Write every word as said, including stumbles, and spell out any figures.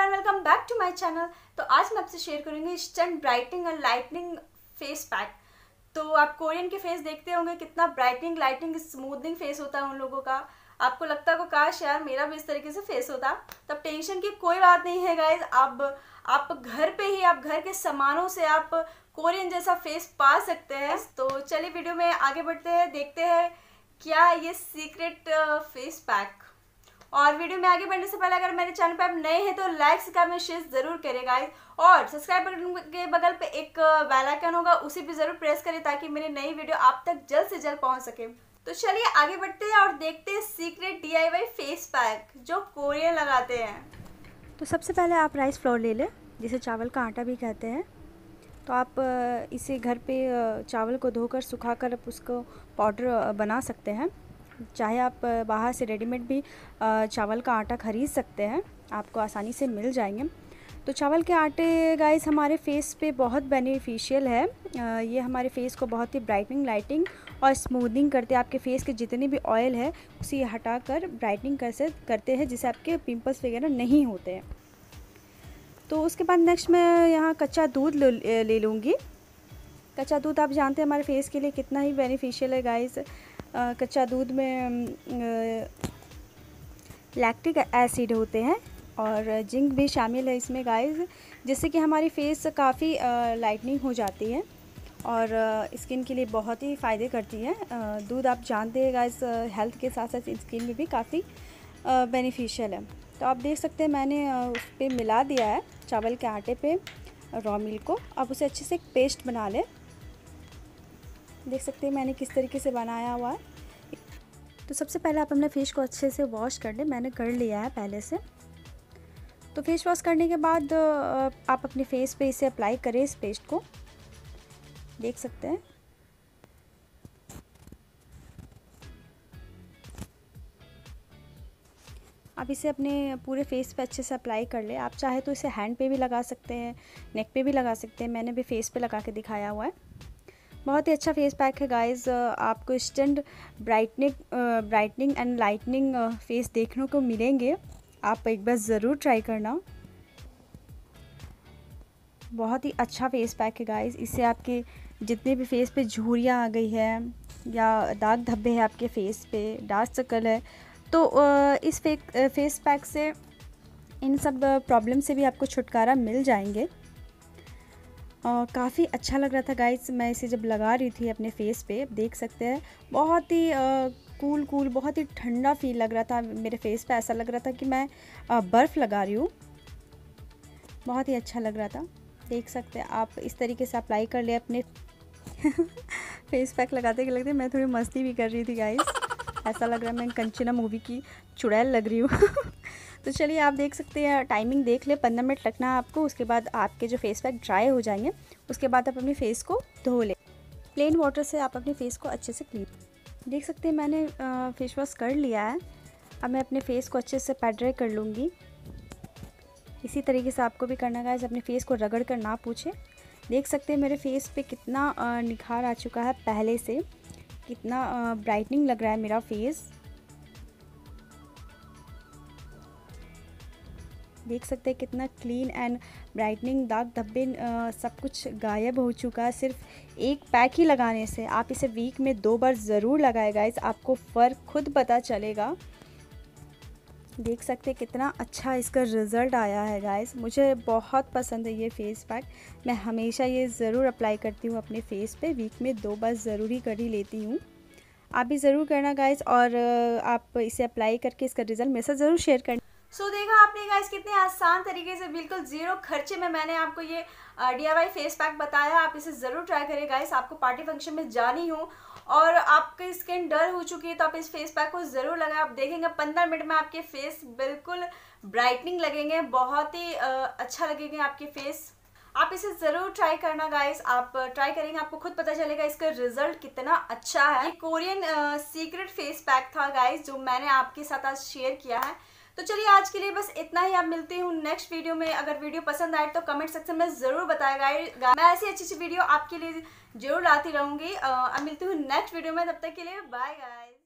Everyone, welcome back to my channel. तो आज मैं आपसे शेयर करूंगी इंस्टेंट ब्राइटनिंग और लाइटनिंग फेस पैक। तो आप कोरियन के फेस देखते होंगे कितना ब्राइटनिंग, लाइटनिंग, स्मूदनिंग फेस होता है उन लोगों का। आपको लगता है काश यार मेरा भी इस तरीके से फेस होता। तब टेंशन की कोई बात नहीं है गाइज। अब आप घर पे ही, आप घर के सामानों से आप कोरियन जैसा फेस पा सकते हैं। तो चलिए वीडियो में आगे बढ़ते हैं, देखते हैं क्या ये सीक्रेट फेस पैक। और वीडियो में आगे बढ़ने से पहले अगर मेरे चैनल पर आप नए हैं तो लाइक, सब्सक्राइब, शेयर जरूर करें गाइस। और सब्सक्राइब बटन के बगल पे एक बेल आइकन होगा, उसे भी जरूर प्रेस करें ताकि मेरी नई वीडियो आप तक जल्द से जल्द पहुंच सके। तो चलिए आगे बढ़ते हैं और देखते हैं सीक्रेट डीआईवाई फेस पैक जो कोरियन लगाते हैं। तो सबसे पहले आप राइस फ्लोर ले लें, जिसे चावल का आटा भी कहते हैं। तो आप इसे घर पर चावल को धोकर सुखा कर आप उसको पाउडर बना सकते हैं। चाहे आप बाहर से रेडीमेड भी चावल का आटा खरीद सकते हैं, आपको आसानी से मिल जाएंगे। तो चावल के आटे गाइस हमारे फेस पे बहुत बेनिफिशियल है। ये हमारे फेस को बहुत ही ब्राइटनिंग, लाइटिंग और स्मूदनिंग करते हैं। आपके फेस के जितने भी ऑयल है उसे हटाकर ब्राइटनिंग कर करते हैं, जिससे आपके पिंपल्स वगैरह नहीं होते हैं। तो उसके बाद नेक्स्ट मैं यहाँ कच्चा दूध ले लूँगी। कच्चा दूध आप जानते हैं हमारे फेस के लिए कितना ही बेनिफिशियल है गाइस। आ, कच्चा दूध में लैक्टिक एसिड होते हैं और जिंक भी शामिल है इसमें गाइस, जिससे कि हमारी फेस काफ़ी लाइटनिंग हो जाती है और स्किन के लिए बहुत ही फ़ायदे करती है। आ, दूध आप जानते हैं गाइस हेल्थ के साथ साथ स्किन में भी काफ़ी बेनिफिशियल है। तो आप देख सकते हैं मैंने उस पर मिला दिया है चावल के आटे पे रॉ मिल्क को। आप उसे अच्छे से एक पेस्ट बना लें। देख सकते हैं मैंने किस तरीके से बनाया हुआ है। तो सबसे पहले आप अपने फेस को अच्छे से वॉश कर लें। मैंने कर लिया है पहले से। तो फेस वॉश करने के बाद आप अपने फेस पे इसे अप्लाई करें, इस पेस्ट को देख सकते हैं। आप इसे अपने पूरे फेस पे अच्छे से अप्लाई कर लें। आप चाहे तो इसे हैंड पे भी लगा सकते हैं, नेक पे भी लगा सकते हैं। मैंने भी फेस पे लगा के दिखाया हुआ है। बहुत ही अच्छा फेस पैक है गाइस। आपको instant brightening brightening and lightening face देखने को मिलेंगे। आप एक बार ज़रूर ट्राई करना। बहुत ही अच्छा फेस पैक है गाइस। इससे आपके जितने भी फेस पे झुर्रियाँ आ गई है या दाग धब्बे हैं आपके फेस पे, डार्क सर्कल है, तो इस फेक फेस पैक से इन सब प्रॉब्लम से भी आपको छुटकारा मिल जाएंगे। काफ़ी अच्छा लग रहा था गाइस। मैं इसे जब लगा रही थी अपने फेस पे, देख सकते हैं बहुत ही कूल कूल बहुत ही ठंडा फील लग रहा था मेरे फेस पे। ऐसा लग रहा था कि मैं बर्फ़ लगा रही हूँ। बहुत ही अच्छा लग रहा था। देख सकते हैं आप इस तरीके से अप्लाई कर ले अपने फेस पैक लगाते के लगते मैं थोड़ी मस्ती भी कर रही थी गाइस। ऐसा लग रहा है मैं कंचना मूवी की चुड़ैल लग रही हूँ। तो चलिए आप देख सकते हैं, टाइमिंग देख ले, पंद्रह मिनट रखना है आपको। उसके बाद आपके जो फेस पैक ड्राई हो जाएंगे, उसके बाद आप अपने फेस को धो लें। प्लेन वाटर से आप अपने फेस को अच्छे से क्लीन। देख सकते हैं मैंने फेस वॉश कर लिया है। अब मैं अपने फेस को अच्छे से पैड ड्राई कर लूँगी। इसी तरीके से आपको भी करना गाइस। अपने फेस को रगड़ कर ना पूछे। देख सकते हैं मेरे फेस पर कितना निखार आ चुका है, पहले से कितना ब्राइटनिंग लग रहा है मेरा फेस। देख सकते हैं कितना क्लीन एंड ब्राइटनिंग, दाग धब्बे सब कुछ गायब हो चुका है सिर्फ एक पैक ही लगाने से। आप इसे वीक में दो बार ज़रूर लगाएं गाइस, आपको फ़र्क खुद पता चलेगा। देख सकते हैं कितना अच्छा इसका रिज़ल्ट आया है गाइस। मुझे बहुत पसंद है ये फेस पैक। मैं हमेशा ये ज़रूर अप्लाई करती हूँ अपने फेस पे, वीक में दो बार ज़रूर ही कर ही लेती हूँ। आप भी ज़रूर करना गाइस और आप इसे अप्लाई करके इसका रिज़ल्ट मेरे साथ ज़रूर शेयर करना। सो so, देखा आपने गाइस कितने आसान तरीके से बिल्कुल जीरो खर्चे में मैंने आपको ये डीआईवाई फेस पैक बताया। आप इसे ज़रूर ट्राई करें गाइस। आपको पार्टी फंक्शन में जानी हो और आपकी स्किन डल हो चुकी है तो आप इस फेस पैक को ज़रूर लगाएं। आप देखेंगे पंद्रह मिनट में आपके फेस बिल्कुल ब्राइटनिंग लगेंगे, बहुत ही अच्छा लगेंगे आपके फेस। आप इसे ज़रूर ट्राई करना गाइस। आप ट्राई करेंगे आपको खुद पता चलेगा इसका रिजल्ट कितना अच्छा है। ये कोरियन सीक्रेट फेस पैक था गाइस जो मैंने आपके साथ आज शेयर किया है। तो चलिए आज के लिए बस इतना ही। आप मिलती हूँ नेक्स्ट वीडियो में। अगर वीडियो पसंद आए तो कमेंट सेक्शन में ज़रूर बताएगा। मैं ऐसी अच्छी अच्छी वीडियो आपके लिए जरूर लाती रहूँगी। अब मिलती हूँ नेक्स्ट वीडियो में, तब तक के लिए बाय गाइस।